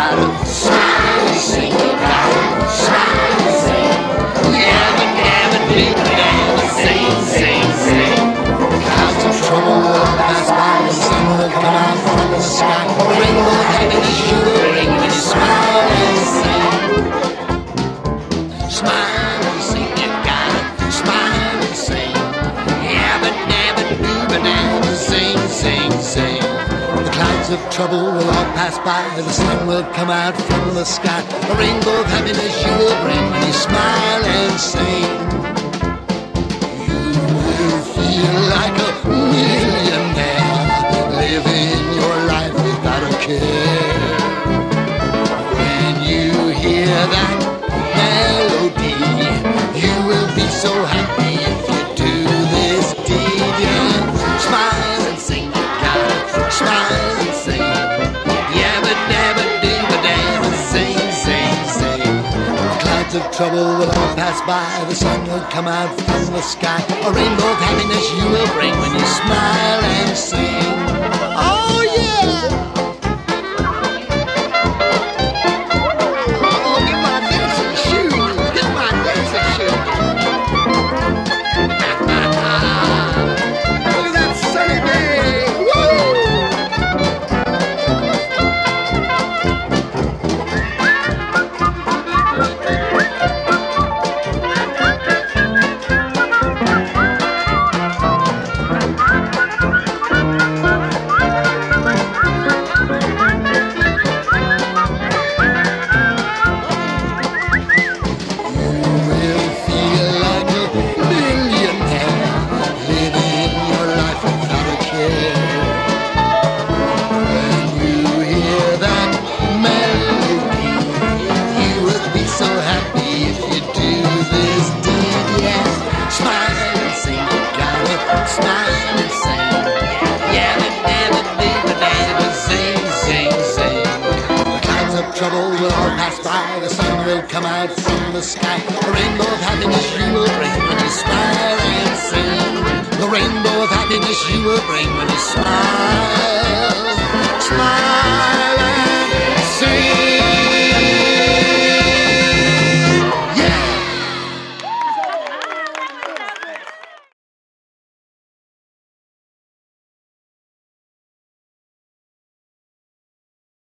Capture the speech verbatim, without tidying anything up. gotta smile and sing, you gotta smile and sing. Never, never do, never sing, sing, sing. Cause the trouble of my spine is sun will come out from the sky. A rainbow heaven is you, a rainbow smile and sing. Smile and sing, you gotta smile and sing. Never, never do, but never sing, sing, sing. Clouds of trouble will all pass by, and the sun will come out from the sky. A rainbow of happiness you will bring when you smile and sing. You will feel like a millionaire, living your life without a care. When you hear that melody, you will be so happy if you do this deed. Yeah. Smile and sing, you gotta smile. Of trouble will all pass by, the sun will come out from the sky. A rainbow of happiness you will bring when you smile and sing. Oh yeah! Oh, get my dancing shoes, get my dancing shoes. Look at that sunny day! Woo! Trouble will all pass by, the sun will come out from the sky. A rainbow of happiness you will bring when you smile and sing. The rainbow of happiness you will bring when you smile, smile and sing.